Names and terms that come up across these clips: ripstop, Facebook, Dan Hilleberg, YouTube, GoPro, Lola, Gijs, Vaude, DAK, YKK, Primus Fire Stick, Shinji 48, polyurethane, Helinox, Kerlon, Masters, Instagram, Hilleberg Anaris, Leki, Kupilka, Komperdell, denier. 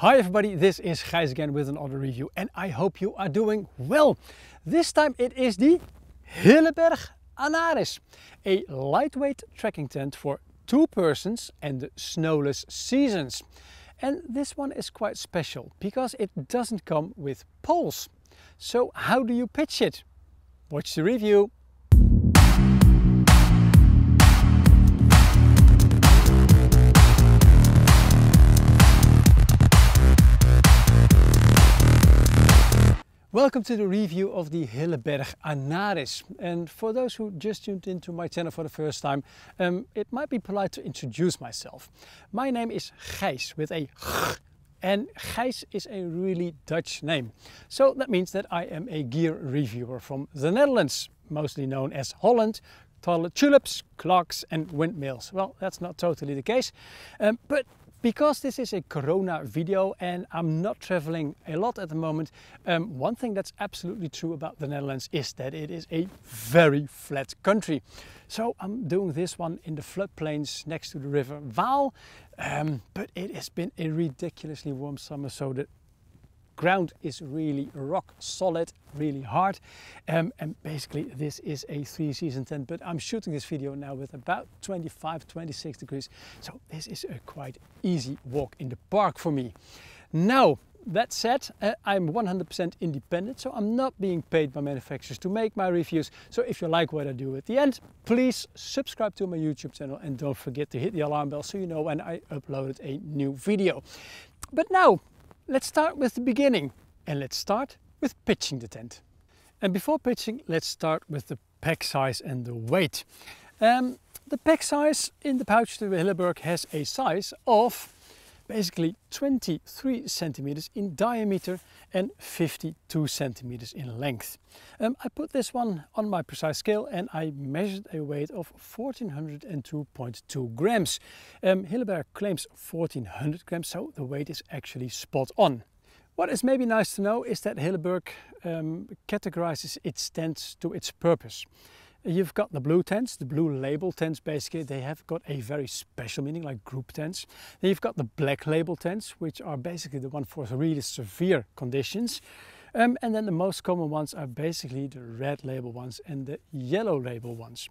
Hi everybody, this is Gijs again with another review and I hope you are doing well. This time it is the Hilleberg Anaris, a lightweight trekking tent for two persons and the snowless seasons. And this one is quite special because it doesn't come with poles. So how do you pitch it? Watch the review. Welcome to the review of the Hilleberg Anaris, and for those who just tuned into my channel for the first time, it might be polite to introduce myself. My name is Gijs with a G, and Gijs is a really Dutch name. So that means that I am a gear reviewer from the Netherlands, mostly known as Holland, tulips, clocks and windmills. Well, that's not totally the case, but because this is a corona video and I'm not traveling a lot at the moment, one thing that's absolutely true about the Netherlands is that it is a very flat country. So I'm doing this one in the floodplains next to the river Vaude, but it has been a ridiculously warm summer, so the ground is really rock solid, really hard, and basically this is a three-season tent, but I'm shooting this video now with about 25-26 degrees, so this is a quite easy walk in the park for me. Now, that said, I'm 100% independent, so I'm not being paid by manufacturers to make my reviews. So if you like what I do at the end, please subscribe to my YouTube channel and don't forget to hit the alarm bell so you know when I uploaded a new video. But now, let's start with the beginning and let's start with pitching the tent. And before pitching, let's start with the pack size and the weight. The pack size in the pouch to the Hilleberg has a size of basically 23 centimeters in diameter and 52 centimeters in length. I put this one on my precise scale and I measured a weight of 1402.2 grams. Hilleberg claims 1400 grams, so the weight is actually spot on. What is maybe nice to know is that Hilleberg categorizes its tents to its purpose. You've got the blue tents, the blue label tents, basically they have got a very special meaning, like group tents. Then you've got the black label tents, which are basically the one for really severe conditions. And then the most common ones are basically the red label ones and the yellow label ones.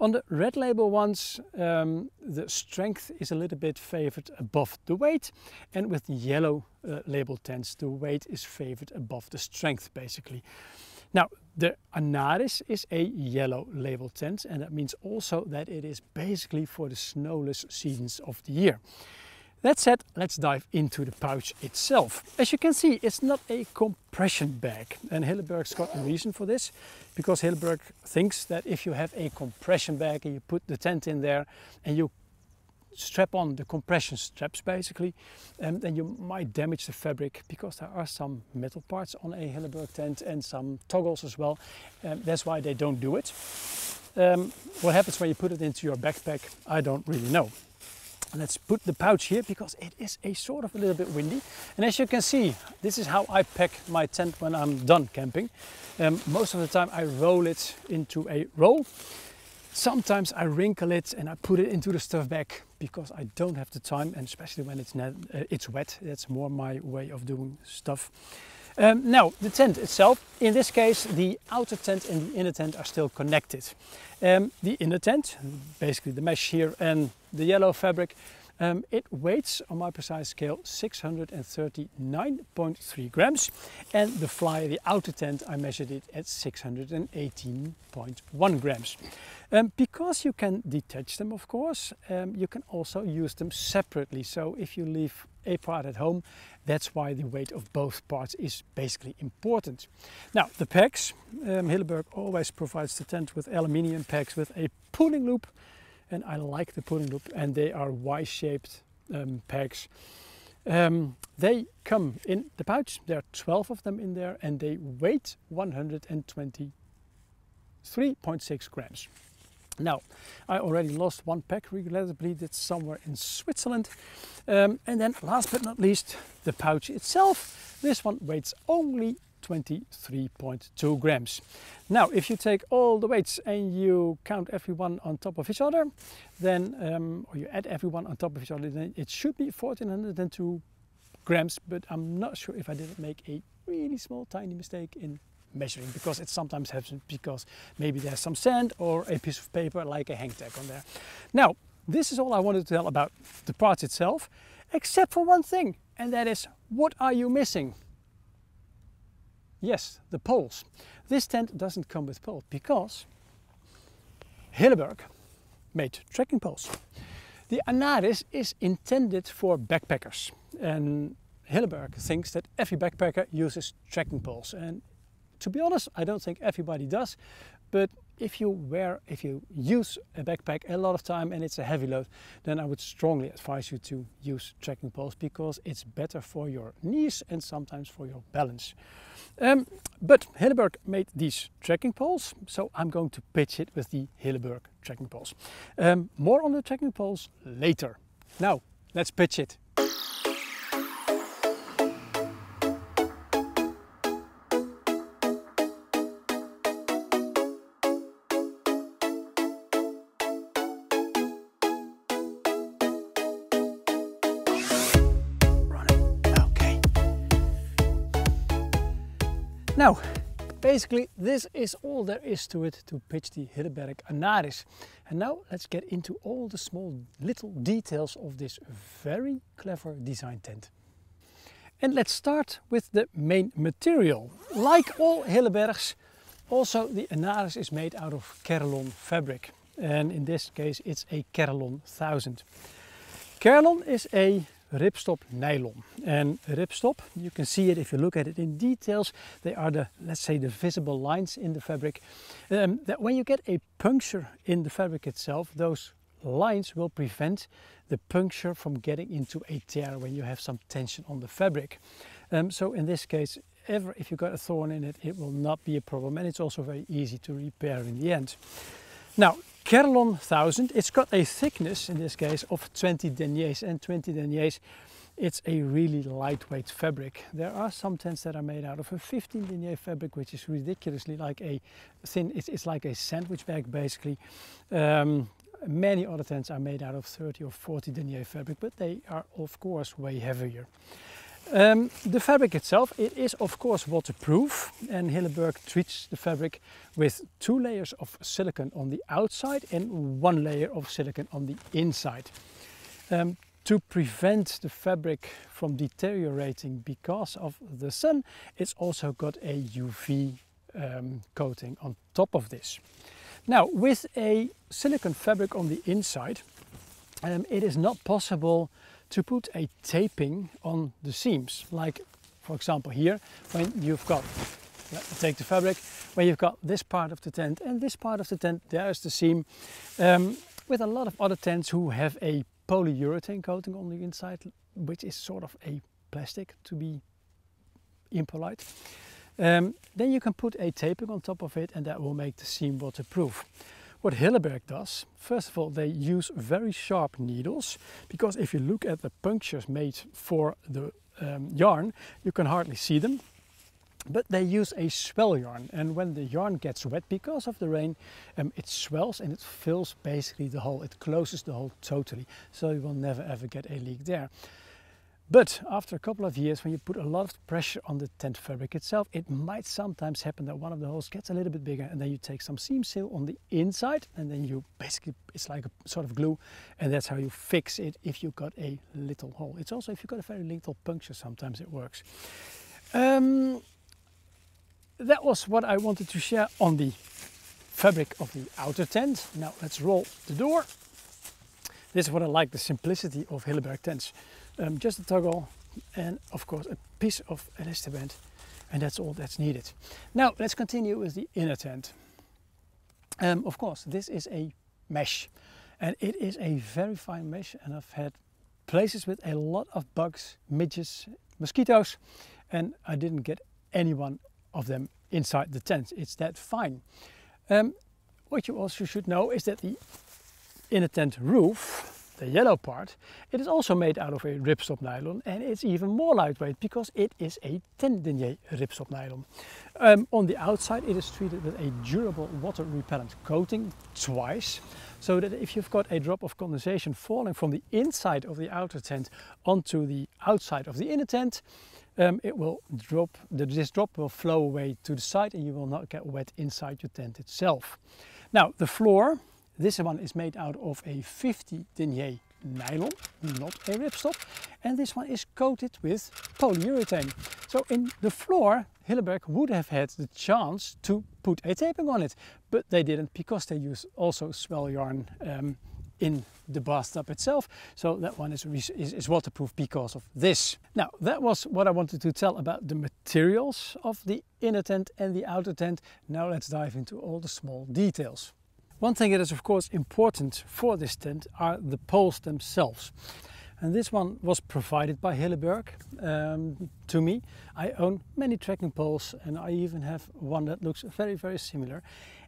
On the red label ones, the strength is a little bit favored above the weight, and with the yellow label tents, the weight is favored above the strength, basically. Now, the Anaris is a yellow label tent, and that means also that it is basically for the snowless seasons of the year. That said, let's dive into the pouch itself. As you can see, it's not a compression bag, and Hilleberg's got a reason for this, because Hilleberg thinks that if you have a compression bag and you put the tent in there and you strap on the compression straps basically, and then you might damage the fabric because there are some metal parts on a Hilleberg tent and some toggles as well. That's why they don't do it. What happens when you put it into your backpack, I don't really know. Let's put the pouch here because it is a sort of a little bit windy. And as you can see, this is how I pack my tent when I'm done camping. Most of the time I roll it into a roll. Sometimes I wrinkle it and I put it into the stuff bag because I don't have the time, and especially when it's wet, that's more my way of doing stuff. Now, the tent itself, in this case the outer tent and the inner tent are still connected. The inner tent, basically the mesh here and the yellow fabric, it weighs on my precise scale 639.3 grams, and the fly, the outer tent, I measured it at 618.1 grams. Because you can detach them, of course, you can also use them separately. So if you leave a part at home, that's why the weight of both parts is basically important. Now, the pegs, Hilleberg always provides the tent with aluminium pegs with a pulling loop. And I like the pulling loop, and they are Y-shaped pegs. They come in the pouch, there are 12 of them in there, and they weigh 123.6 grams. Now, I already lost one pack regrettably, that's somewhere in Switzerland. And then last but not least, the pouch itself. This one weighs only 23.2 grams. Now, if you take all the weights and you count everyone on top of each other, then, or you add everyone on top of each other, then it should be 1402 grams, but I'm not sure if I didn't make a really small tiny mistake in measuring, because it sometimes happens because maybe there's some sand or a piece of paper like a hang tag on there. Now, this is all I wanted to tell about the parts itself, except for one thing, and that is, what are you missing? Yes, the poles. This tent doesn't come with poles because Hilleberg made trekking poles. The Anaris is intended for backpackers, and Hilleberg thinks that every backpacker uses trekking poles, and to be honest, I don't think everybody does, but if you use a backpack a lot of time and it's a heavy load, then I would strongly advise you to use trekking poles because it's better for your knees and sometimes for your balance. But Hilleberg made these trekking poles, so I'm going to pitch it with the Hilleberg trekking poles. More on the trekking poles later. Now, let's pitch it. Now, basically this is all there is to it to pitch the Hilleberg Anaris. And now let's get into all the small little details of this very clever design tent. And let's start with the main material. Like all Hillebergs, also the Anaris is made out of Kerlon fabric. And in this case it's a Kerlon 1000. Kerlon is a ripstop nylon, and ripstop, you can see it if you look at it in details, they are the, let's say, the visible lines in the fabric, that when you get a puncture in the fabric itself, those lines will prevent the puncture from getting into a tear when you have some tension on the fabric. So in this case, if you got a thorn in it, it will not be a problem, and it's also very easy to repair in the end. Now, Kerlon 1000, it's got a thickness, in this case, of 20 deniers, and 20 deniers, it's a really lightweight fabric. There are some tents that are made out of a 15 denier fabric, which is ridiculously like a thin, it's like a sandwich bag, basically. Many other tents are made out of 30 or 40 denier fabric, but they are, of course, way heavier. The fabric itself, it is of course waterproof, and Hilleberg treats the fabric with 2 layers of silicone on the outside and 1 layer of silicone on the inside. To prevent the fabric from deteriorating because of the sun, it's also got a UV coating on top of this. Now, with a silicone fabric on the inside, it is not possible to put a taping on the seams, like for example here, when you've got, let me take the fabric, when you've got this part of the tent and this part of the tent, there's the seam. With a lot of other tents who have a polyurethane coating on the inside, which is sort of a plastic, to be impolite, then you can put a taping on top of it and that will make the seam waterproof. What Hilleberg does, first of all, they use very sharp needles, because if you look at the punctures made for the yarn, you can hardly see them. But they use a swell yarn, and when the yarn gets wet because of the rain, it swells and it fills basically the hole. It closes the hole totally, so you will never ever get a leak there. But after a couple of years, when you put a lot of pressure on the tent fabric itself, it might sometimes happen that one of the holes gets a little bit bigger, and then you take some seam seal on the inside, and then you basically, it's like a sort of glue, and that's how you fix it if you got a little hole. It's also if you got a very little puncture, sometimes it works. That was what I wanted to share on the fabric of the outer tent. Now let's roll the door. This is what I like, the simplicity of Hilleberg tents. Just a toggle and of course a piece of elastiband, and that's all that's needed. Now let's continue with the inner tent. Of course, this is a mesh, and it is a very fine mesh, and I've had places with a lot of bugs, midges, mosquitoes, and I didn't get any one of them inside the tent. It's that fine. What you also should know is that the inner tent roof, the yellow part, it is also made out of a ripstop nylon, and it's even more lightweight because it is a 10 denier ripstop nylon. On the outside, it is treated with a durable water repellent coating twice, so that if you've got a drop of condensation falling from the inside of the outer tent onto the outside of the inner tent, it will drop, this drop will flow away to the side and you will not get wet inside your tent itself. Now the floor, this one is made out of a 50 denier nylon, not a ripstop, and this one is coated with polyurethane. So in the floor, Hilleberg would have had the chance to put a taping on it, but they didn't because they use also swell yarn in the bathtub itself, so that one is waterproof because of this. Now that was what I wanted to tell about the materials of the inner tent and the outer tent. Now let's dive into all the small details. One thing that is of course important for this tent are the poles themselves. And this one was provided by Hilleberg to me. I own many trekking poles and I even have one that looks very, very similar.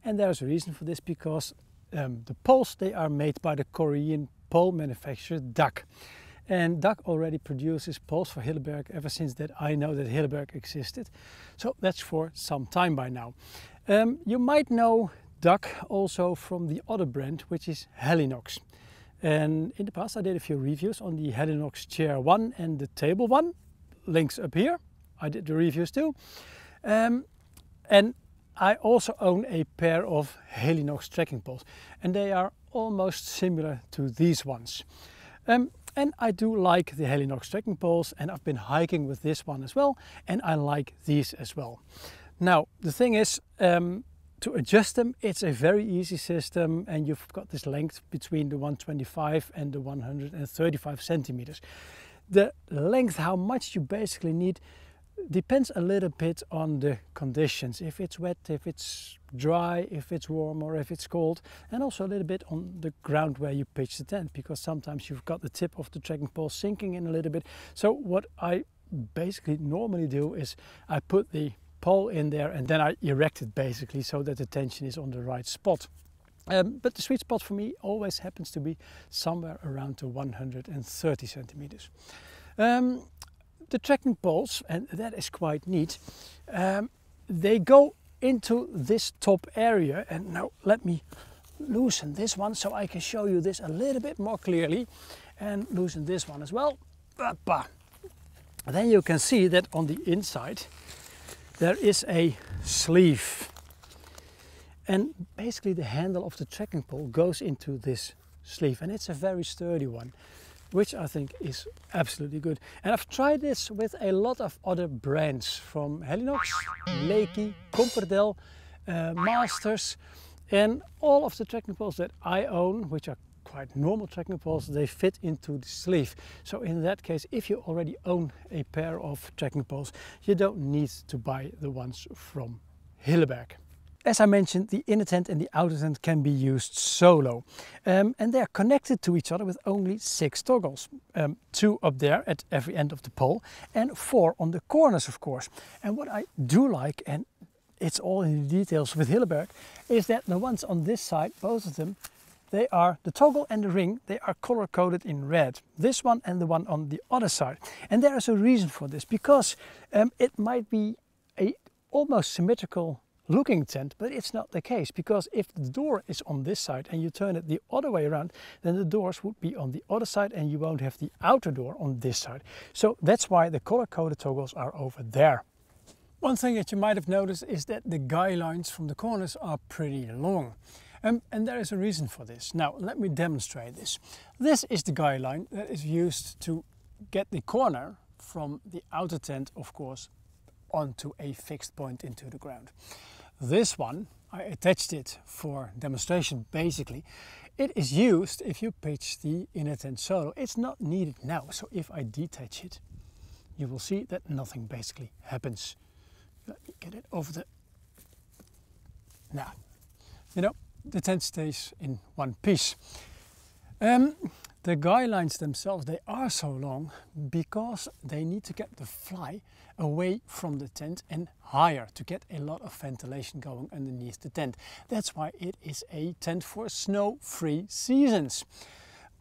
And there's a reason for this, because the poles, they are made by the Korean pole manufacturer DAK, and DAK already produces poles for Hilleberg ever since that I know that Hilleberg existed, so that's for some time by now. You might know DAK also from the other brand, which is Helinox, and in the past I did a few reviews on the Helinox chair one and the table one, links up here, I did the reviews too, and I also own a pair of Helinox trekking poles, and they are almost similar to these ones. And I do like the Helinox trekking poles, and I've been hiking with this one as well, and I like these as well. Now the thing is, to adjust them, it's a very easy system, and you've got this length between the 125 and the 135 centimeters. The length, how much you basically need, depends a little bit on the conditions, if it's wet, if it's dry, if it's warm or if it's cold, and also a little bit on the ground where you pitch the tent, because sometimes you've got the tip of the trekking pole sinking in a little bit. So what I basically normally do is I put the pole in there and then I erect it basically so that the tension is on the right spot. But the sweet spot for me always happens to be somewhere around the 130 centimeters. The trekking poles, and that is quite neat, they go into this top area, and now let me loosen this one so I can show you this a little bit more clearly, and loosen this one as well. Then you can see that on the inside there is a sleeve, and basically the handle of the trekking pole goes into this sleeve, and it's a very sturdy one, which I think is absolutely good. And I've tried this with a lot of other brands from Helinox, Leki, Komperdell, Masters, and all of the trekking poles that I own, which are quite normal trekking poles, they fit into the sleeve. So in that case, if you already own a pair of trekking poles, you don't need to buy the ones from Hilleberg. As I mentioned, the inner tent and the outer tent can be used solo, and they are connected to each other with only 6 toggles. 2 up there at every end of the pole and 4 on the corners, of course. And what I do like, and it's all in the details with Hilleberg, is that the ones on this side, both of them, they are, the toggle and the ring, they are color coded in red. This one and the one on the other side. And there is a reason for this, because it might be a almost symmetrical looking tent, but it's not the case, because if the door is on this side and you turn it the other way around, then the doors would be on the other side and you won't have the outer door on this side. So that's why the color-coded toggles are over there. One thing that you might have noticed is that the guy lines from the corners are pretty long. And there is a reason for this. Now let me demonstrate this. This is the guy line that is used to get the corner from the outer tent, of course, onto a fixed point into the ground. This one, I attached it for demonstration basically. It is used if you pitch the inner tent solo. It's not needed now, so if I detach it, you will see that nothing basically happens. Let me get it over the... Now, you know, the tent stays in one piece. The guy lines themselves, they are so long because they need to get the fly away from the tent and higher to get a lot of ventilation going underneath the tent. That's why it is a tent for snow-free seasons.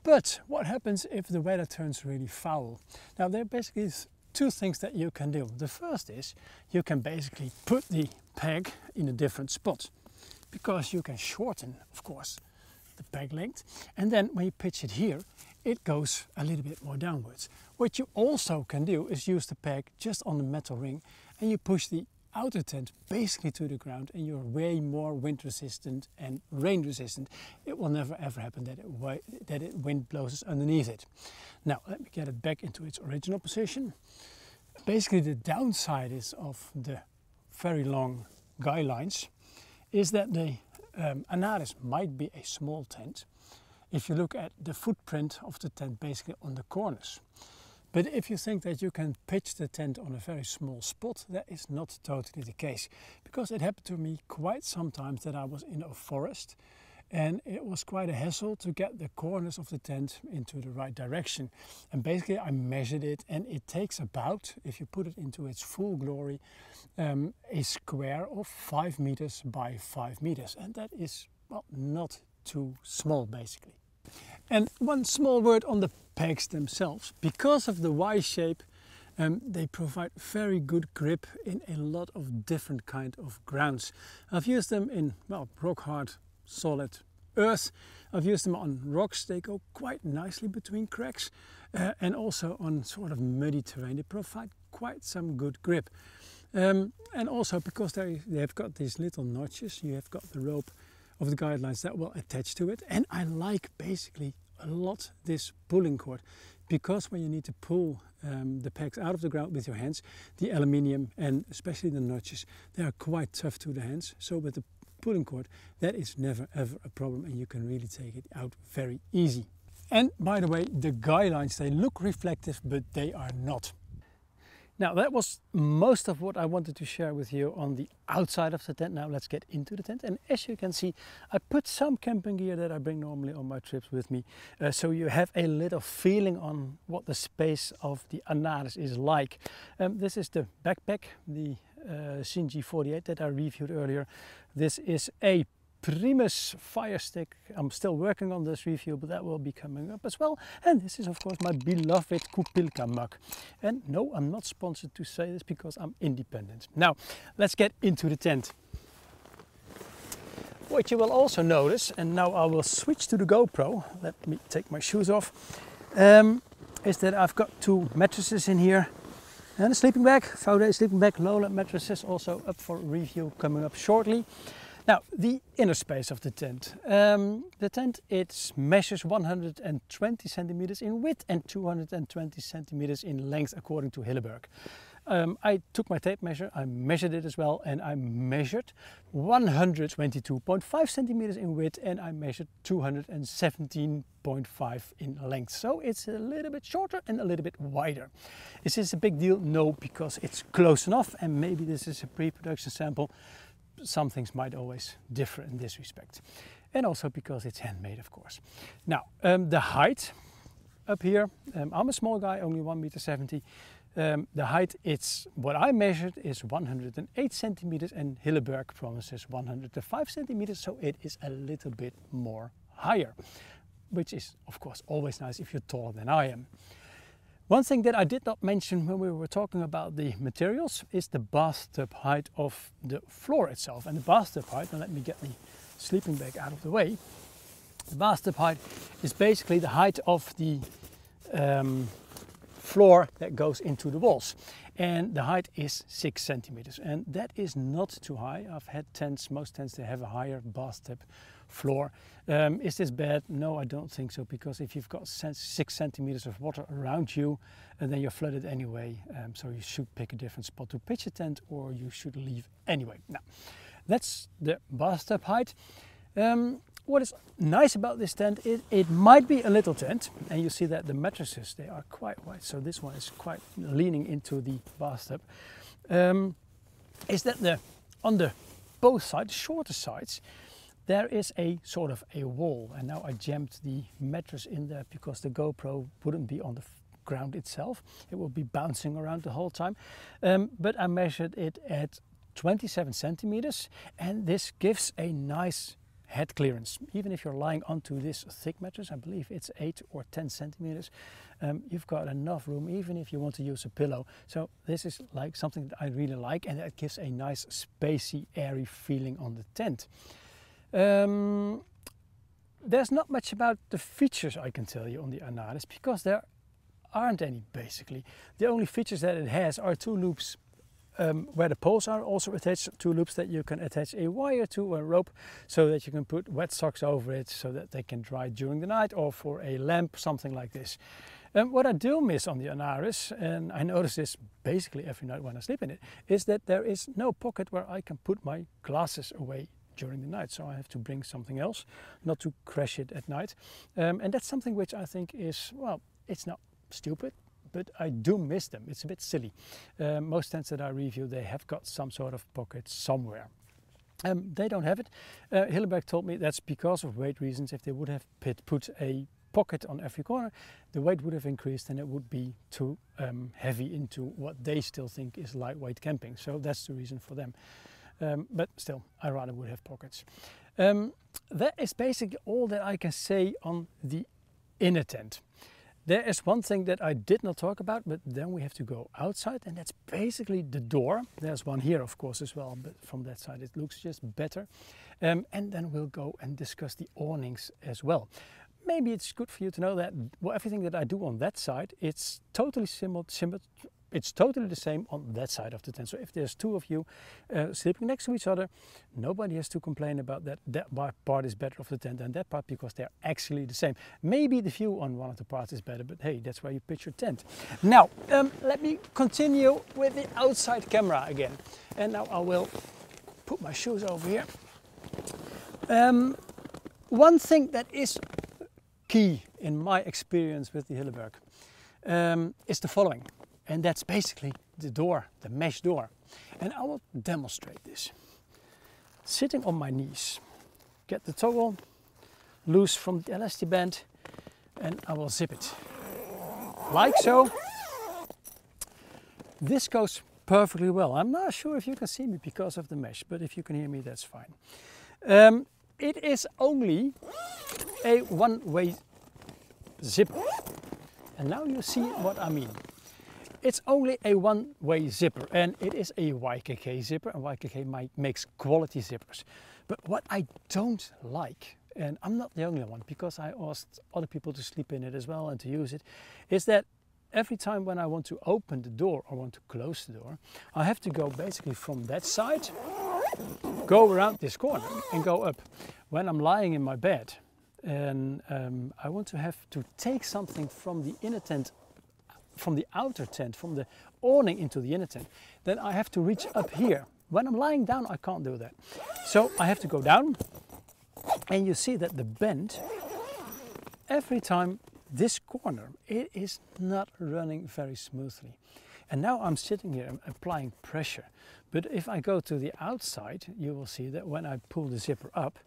But what happens if the weather turns really foul? Now there are basically 2 things that you can do. The first is you can basically put the peg in a different spot, because you can shorten, of course, the peg length, and then when you pitch it here, it goes a little bit more downwards. What you also can do is use the peg just on the metal ring, and you push the outer tent basically to the ground, and you're way more wind resistant and rain resistant. It will never ever happen that it wind blows underneath it. Now let me get it back into its original position. Basically the downside is of the very long guy lines is that the Anaris might be a small tent if you look at the footprint of the tent basically on the corners. But if you think that you can pitch the tent on a very small spot, that is not totally the case. Because it happened to me quite sometimes that I was in a forest, and it was quite a hassle to get the corners of the tent into the right direction. And basically I measured it, and it takes about, if you put it into its full glory, a square of 5 meters by 5 meters. And that is, well, not too small basically. And one small word on the pegs themselves. Because of the Y shape, they provide very good grip in a lot of different kind of grounds. I've used them in, well, rock hard, solid earth. I've used them on rocks. They go quite nicely between cracks, and also on sort of muddy terrain. They provide quite some good grip. And also because they have got these little notches, you have got the rope of the guidelines that will attach to it. And I like basically a lot this pulling cord, because when you need to pull the pegs out of the ground with your hands, the aluminium and especially the notches, they are quite tough to the hands. So with the pulling cord, that is never ever a problem, and you can really take it out very easy. And by the way, the guy lines, they look reflective, but they are not. Now that was most of what I wanted to share with you on the outside of the tent. Now let's get into the tent. And as you can see, I put some camping gear that I bring normally on my trips with me. So you have a little feeling on what the space of the Anaris is like. This is the backpack, the Shinji 48 that I reviewed earlier. This is a Primus Fire Stick. I'm still working on this review, but that will be coming up as well. And this is of course my beloved Kupilka mug. And no, I'm not sponsored to say this because I'm independent. Now let's get into the tent. What you will also notice, and now I will switch to the GoPro, let me take my shoes off, is that I've got two mattresses in here. And a sleeping bag, Vaude sleeping bag, Lola mattresses also up for review coming up shortly. Now, the inner space of the tent. The tent, it measures 120 centimeters in width and 220 centimeters in length, according to Hilleberg. I took my tape measure, I measured it as well, and I measured 122.5 centimeters in width, and I measured 217.5 in length. So it's a little bit shorter and a little bit wider. Is this a big deal? No, because it's close enough, and maybe this is a pre-production sample. Some things might always differ in this respect, and also because it's handmade, of course. Now the height up here, I'm a small guy, only 1.70 meters. The height, it's what I measured is 108 centimeters, and Hilleberg promises 105 centimeters, so it is a little bit more higher, which is of course always nice if you're taller than I am. One thing that I did not mention when we were talking about the materials is the bathtub height of the floor itself. And the bathtub height, now let me get the sleeping bag out of the way. The bathtub height is basically the height of the floor that goes into the walls. And the height is 6 centimeters. And that is not too high. I've had tents, most tents, they have a higher bathtub floor. Is this bad? No, I don't think so, because if you've got 6 centimeters of water around you, and then you're flooded anyway. So you should pick a different spot to pitch a tent, or you should leave anyway. Now, that's the bathtub height. What is nice about this tent is it might be a little tent, and you see that the mattresses, they are quite wide, so this one is quite leaning into the bathtub, is that on both sides, shorter sides, there is a sort of a wall. And now I jammed the mattress in there because the GoPro wouldn't be on the ground itself. It will be bouncing around the whole time. But I measured it at 27 centimeters, and this gives a nice head clearance. Even if you're lying onto this thick mattress, I believe it's 8 or 10 centimeters, you've got enough room, even if you want to use a pillow. So this is like something that I really like, and it gives a nice spacey, airy feeling on the tent. There's not much about the features I can tell you on the Anaris, because there aren't any basically. The only features that it has are two loops where the poles are also attached, two loops that you can attach a wire to or a rope, so that you can put wet socks over it so that they can dry during the night or for a lamp, something like this. What I do miss on the Anaris, and I notice this basically every night when I sleep in it, is that there is no pocket where I can put my glasses away during the night, so I have to bring something else, not to crash it at night. And that's something which I think is, well, it's not stupid, but I do miss them. It's a bit silly. Most tents that I review, they have got some sort of pocket somewhere. They don't have it. Hilleberg told me that's because of weight reasons. If they would have put a pocket on every corner, the weight would have increased and it would be too heavy into what they still think is lightweight camping. So that's the reason for them. But still, I rather would have pockets. That is basically all that I can say on the inner tent. There is one thing that I did not talk about, but then we have to go outside, and that's basically the door. There's one here, of course, as well, but from that side it looks just better. And then we'll go and discuss the awnings as well. Maybe it's good for you to know that, well, everything that I do on that side, it's totally similar. It's totally the same on that side of the tent. So if there's two of you sleeping next to each other, nobody has to complain about that. That part is better of the tent than that part, because they're actually the same. Maybe the view on one of the parts is better, but hey, that's where you pitch your tent. Now, let me continue with the outside camera again. And now I will put my shoes over here. One thing that is key in my experience with the Hilleberg is the following. And that's basically the door, the mesh door. And I will demonstrate this. Sitting on my knees, get the toggle loose from the elastic band, and I will zip it. Like so. This goes perfectly well. I'm not sure if you can see me because of the mesh, but if you can hear me, that's fine. It is only a one-way zipper. And now you see what I mean. It's only a one-way zipper, and it is a YKK zipper, and YKK makes quality zippers. But what I don't like, and I'm not the only one, because I asked other people to sleep in it as well and to use it, is that every time when I want to open the door or want to close the door, I have to go basically from that side, go around this corner and go up. When I'm lying in my bed and I want to have to take something from the inner tent, from the outer tent, from the awning into the inner tent, then I have to reach up here. When I'm lying down, I can't do that. So I have to go down, and you see that the bend, every time this corner, it is not running very smoothly. And now I'm sitting here and applying pressure. But if I go to the outside, you will see that when I pull the zipper up,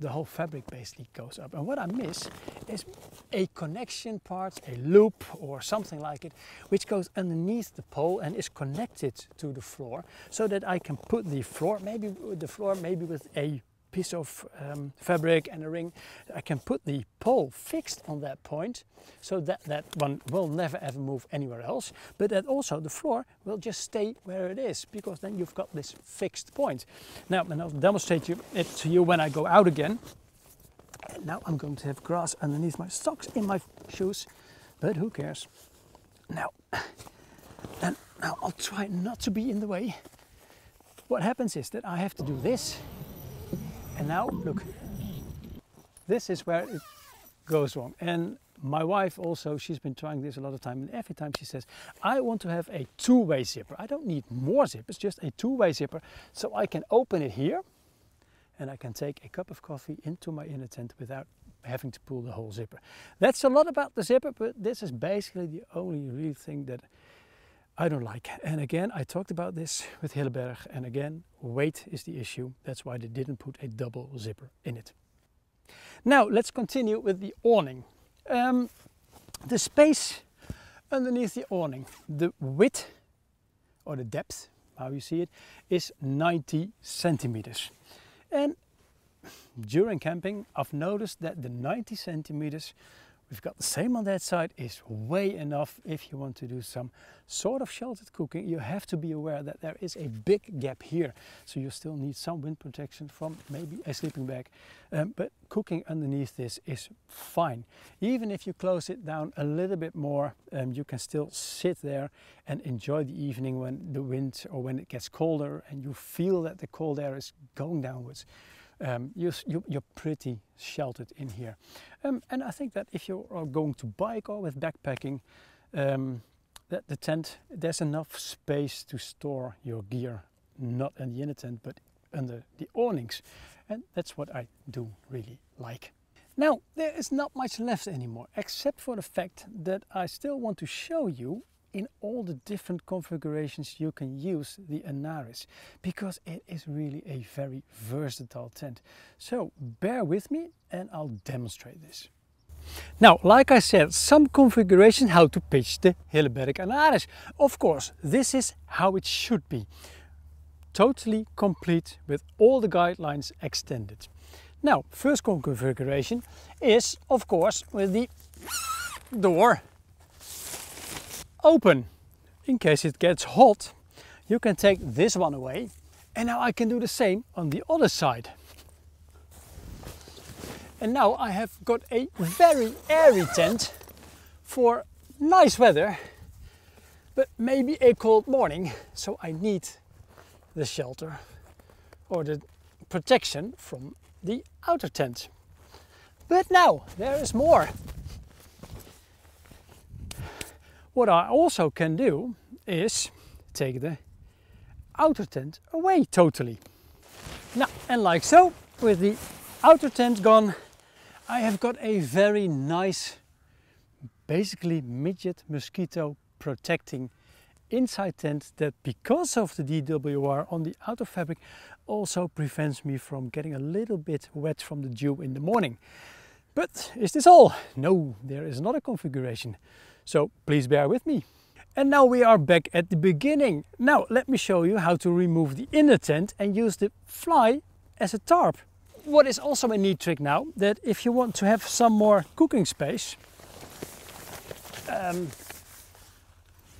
the whole fabric basically goes up. And what I miss is a connection part, a loop or something like it, which goes underneath the pole and is connected to the floor, so that I can put the floor, maybe with a piece of fabric and a ring, I can put the pole fixed on that point, so that that one will never ever move anywhere else, but that also the floor will just stay where it is, because then you've got this fixed point. Now, and I'll demonstrate it to you when I go out again. And now I'm going to have grass underneath my socks in my shoes, but who cares? Now, and now I'll try not to be in the way. What happens is that I have to do this. And now, look, this is where it goes wrong. And my wife also, she's been trying this a lot of time, and every time she says, I want to have a two-way zipper. I don't need more zippers, just a two-way zipper, so I can open it here, and I can take a cup of coffee into my inner tent without having to pull the whole zipper. That's a lot about the zipper, but this is basically the only real thing that I don't like. And again, I talked about this with Hilleberg, and again, weight is the issue. That's why they didn't put a double zipper in it. Now let's continue with the awning. The space underneath the awning, the width or the depth, how you see it, is 90 centimeters. And during camping, I've noticed that the 90 centimeters We've got the same on that side, is way enough. If you want to do some sort of sheltered cooking, you have to be aware that there is a big gap here. So you still need some wind protection from maybe a sleeping bag. But cooking underneath this is fine. Even if you close it down a little bit more, you can still sit there and enjoy the evening when the wind or when it gets colder and you feel that the cold air is going downwards. You're pretty sheltered in here. And I think that if you are going to bike or with backpacking, that the tent, there's enough space to store your gear, not in the inner tent, but under the awnings. And that's what I do really like. Now, there is not much left anymore, except for the fact that I still want to show you in all the different configurations you can use the Anaris, because it is really a very versatile tent. So bear with me and I'll demonstrate this. Now, like I said, some configuration how to pitch the Hilleberg Anaris. Of course, this is how it should be. Totally complete with all the guidelines extended. Now, first configuration is, of course, with the door open. In case it gets hot, you can take this one away, and now I can do the same on the other side. And now I have got a very airy tent for nice weather, but maybe a cold morning, so I need the shelter or the protection from the outer tent. But now there is more. What I also can do is take the outer tent away totally. Now, and like so, with the outer tent gone, I have got a very nice, basically midget mosquito protecting inside tent that, because of the DWR on the outer fabric, also prevents me from getting a little bit wet from the dew in the morning. But is this all? No, there is another configuration. So please bear with me. And now we are back at the beginning. Now let me show you how to remove the inner tent and use the fly as a tarp. What is also a neat trick now, that if you want to have some more cooking space,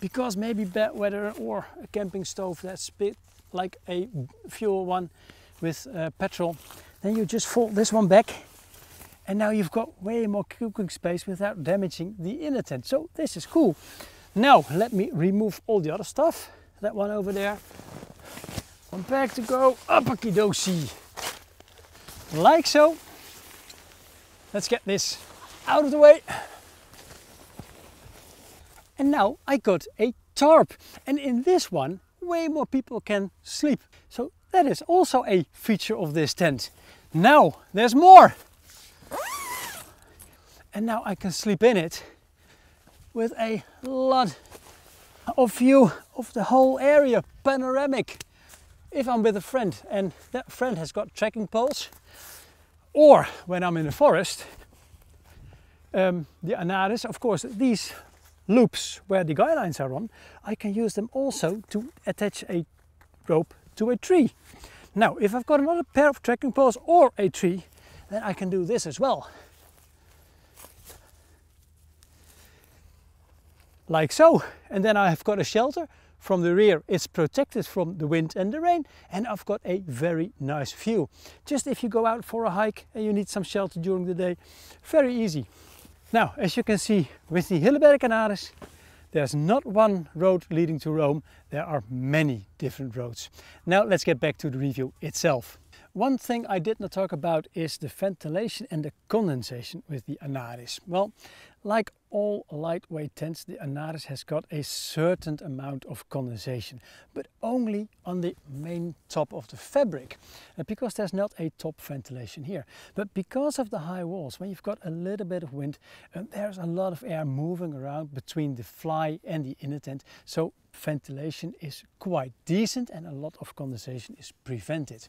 because maybe bad weather or a camping stove that's a bit like a fuel one with petrol, then you just fold this one back. And now you've got way more cooking space without damaging the inner tent. So this is cool. Now let me remove all the other stuff. That one over there. One pack to go. Okie dokie. Like so. Let's get this out of the way. And now I got a tarp. And in this one, way more people can sleep. So that is also a feature of this tent. Now there's more. And now I can sleep in it with a lot of view of the whole area, panoramic. If I'm with a friend and that friend has got trekking poles, or when I'm in the forest, the Anaris, of course, these loops where the guy lines are on, I can use them also to attach a rope to a tree. Now, if I've got another pair of trekking poles or a tree, then I can do this as well. Like so, and then I've got a shelter from the rear. It's protected from the wind and the rain, and I've got a very nice view. Just if you go out for a hike and you need some shelter during the day, very easy. Now, as you can see with the Hilleberg Anaris, there's not one road leading to Rome. There are many different roads. Now let's get back to the review itself. One thing I did not talk about is the ventilation and the condensation with the Anaris. Well, like all lightweight tents, the Anaris has got a certain amount of condensation, but only on the main top of the fabric, because there's not a top ventilation here. But because of the high walls, when you've got a little bit of wind, there's a lot of air moving around between the fly and the inner tent, so ventilation is quite decent and a lot of condensation is prevented.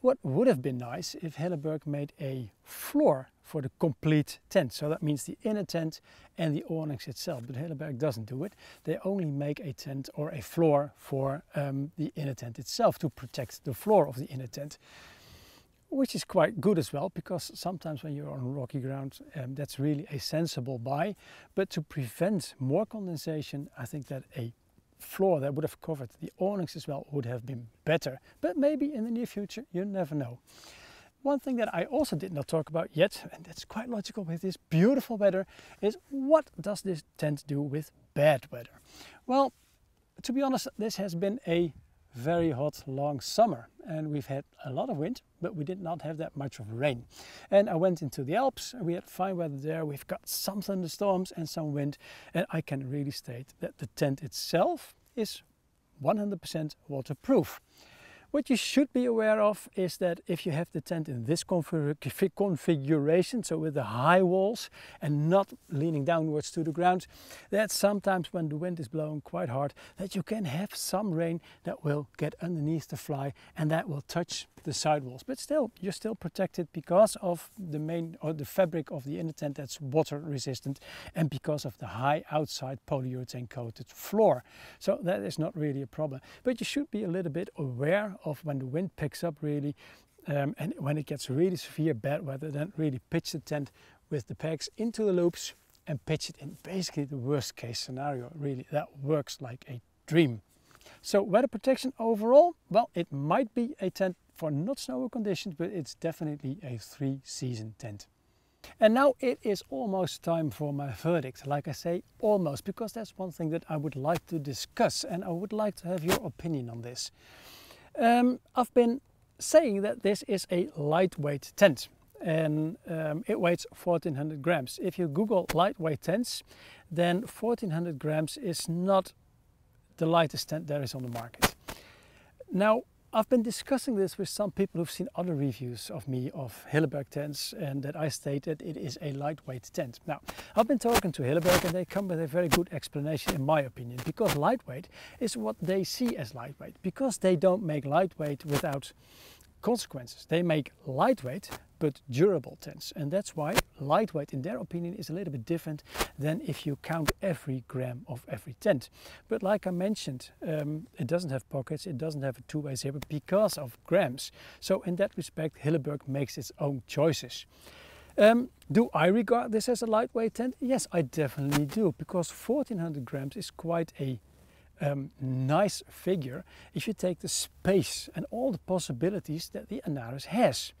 What would have been nice if Hilleberg made a floor for the complete tent. So that means the inner tent and the awnings itself, but Hilleberg doesn't do it. They only make a tent or a floor for the inner tent itself, to protect the floor of the inner tent. which is quite good as well, because sometimes when you're on rocky ground, that's really a sensible buy. But to prevent more condensation, I think that a floor that would have covered the awnings as well would have been better. But maybe in the near future, you never know. One thing that I also did not talk about yet, and that's quite logical with this beautiful weather, is what does this tent do with bad weather? Well, to be honest, this has been a very hot, long summer, and we've had a lot of wind, but we did not have that much of rain. And I went into the Alps, and we had fine weather there. We've got some thunderstorms and some wind, and I can really state that the tent itself is 100% waterproof. What you should be aware of is that if you have the tent in this configuration, so with the high walls and not leaning downwards to the ground, that sometimes when the wind is blowing quite hard, that you can have some rain that will get underneath the fly and that will touch the sidewalls. But still, you're still protected because of the main or the fabric of the inner tent that's water resistant and because of the high outside polyurethane coated floor. So that is not really a problem. But you should be a little bit aware of when the wind picks up really, and when it gets really severe bad weather, then really pitch the tent with the pegs into the loops and pitch it in basically the worst case scenario. Really, that works like a dream. So weather protection overall, well, it might be a tent for not snowy conditions, but it's definitely a three-season tent. And now it is almost time for my verdict. Like I say, almost, because that's one thing that I would like to discuss, and I would like to have your opinion on this. I've been saying that this is a lightweight tent, and it weighs 1400 grams. If you Google lightweight tents, then 1400 grams is not the lightest tent there is on the market. Now, I've been discussing this with some people who've seen other reviews of me of Hilleberg tents, and that I stated it is a lightweight tent. Now, I've been talking to Hilleberg and they come with a very good explanation in my opinion, because lightweight is what they see as lightweight, because they don't make lightweight without consequences. They make lightweight but durable tents, and that's why lightweight in their opinion is a little bit different than if you count every gram of every tent. But like I mentioned, it doesn't have pockets, it doesn't have a two-way zipper because of grams. So in that respect, Hilleberg makes its own choices. Do I regard this as a lightweight tent? Yes, I definitely do, because 1400 grams is quite a nice figure if you take the space and all the possibilities that the Anaris has.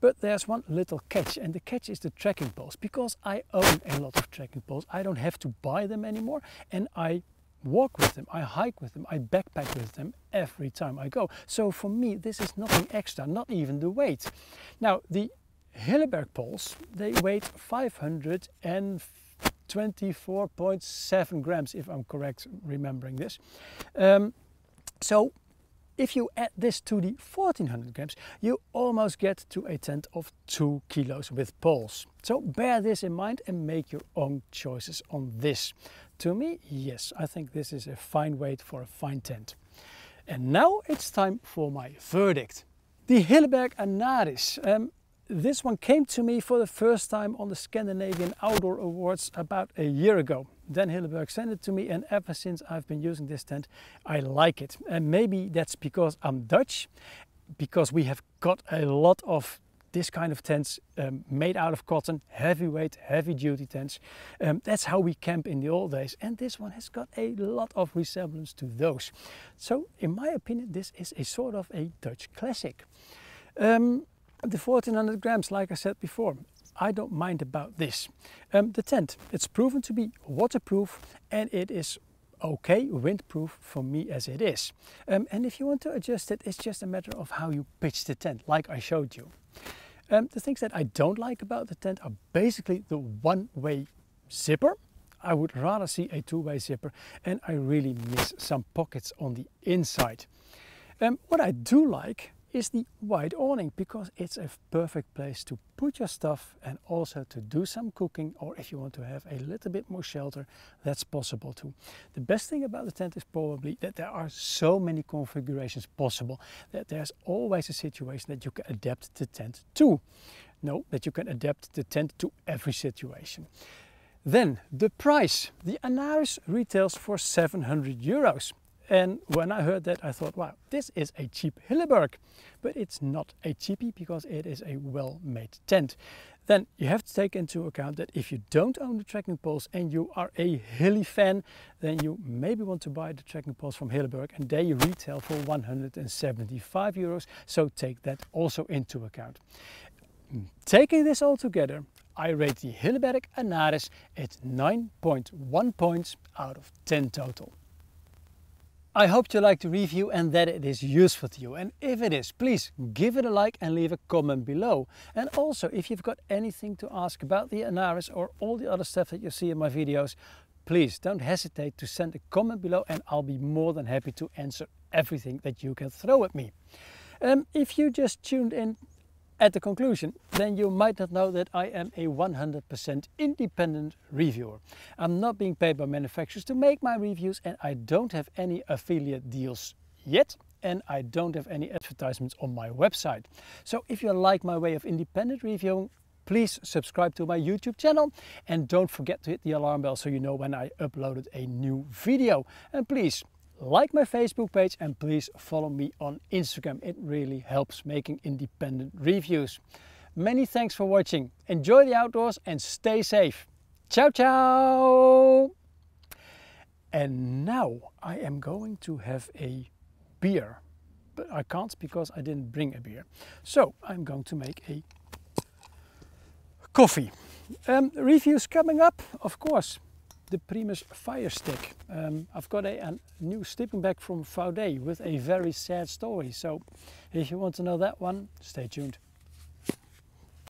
But there's one little catch, and the catch is the trekking poles. Because I own a lot of trekking poles, I don't have to buy them anymore, and I walk with them, I hike with them, I backpack with them every time I go. So for me, this is nothing extra, not even the weight. Now, the Hilleberg poles, they weighed 524.7 grams, if I'm correct remembering this. So if you add this to the 1400 grams, you almost get to a tent of 2 kilos with poles. So bear this in mind and make your own choices on this. To me, yes, I think this is a fine weight for a fine tent. And now it's time for my verdict. The Hilleberg Anaris. This one came to me for the first time on the Scandinavian Outdoor Awards about a year ago. Dan Hilleberg sent it to me, and ever since I've been using this tent, I like it. And maybe that's because I'm Dutch, because we have got a lot of this kind of tents made out of cotton, heavyweight, heavy duty tents. That's how we camp in the old days. And this one has got a lot of resemblance to those. So in my opinion, this is a sort of a Dutch classic. The 1400 grams, like I said before, I don't mind about this. The tent, it's proven to be waterproof, and it is okay windproof for me as it is. And if you want to adjust it, it's just a matter of how you pitch the tent, like I showed you. The things that I don't like about the tent are basically the one-way zipper. I would rather see a two-way zipper, and I really miss some pockets on the inside. What I do like is the wide awning, because it's a perfect place to put your stuff and also to do some cooking, or if you want to have a little bit more shelter, that's possible too. The best thing about the tent is probably that there are so many configurations possible that there's always a situation that you can adapt the tent to. No, that you can adapt the tent to every situation. Then the price. The Anaris retails for €700. And when I heard that, I thought, wow, this is a cheap Hilleberg. But it's not a cheapie because it is a well-made tent. Then you have to take into account that if you don't own the trekking poles and you are a hilly fan, then you maybe want to buy the trekking poles from Hilleberg, and they retail for €175. So take that also into account. Taking this all together, I rate the Hilleberg Anaris at 9.1 points out of 10 total. I hope you liked the review and that it is useful to you, and if it is, please give it a like and leave a comment below. And also, if you've got anything to ask about the Anaris or all the other stuff that you see in my videos, please don't hesitate to send a comment below and I'll be more than happy to answer everything that you can throw at me. If you just tuned in at the conclusion, then you might not know that I am a 100% independent reviewer. I'm not being paid by manufacturers to make my reviews, and I don't have any affiliate deals yet, and I don't have any advertisements on my website. So if you like my way of independent reviewing, please subscribe to my YouTube channel and don't forget to hit the alarm bell so you know when I uploaded a new video. And please like my Facebook page and please follow me on Instagram. It really helps making independent reviews. Many thanks for watching. Enjoy the outdoors and stay safe. Ciao, ciao. And now I am going to have a beer, but I can't because I didn't bring a beer. So I'm going to make a coffee. Reviews coming up, of course. The Primus Fire Stick. I've got a new sleeping bag from Vaude with a very sad story. So if you want to know that one, stay tuned.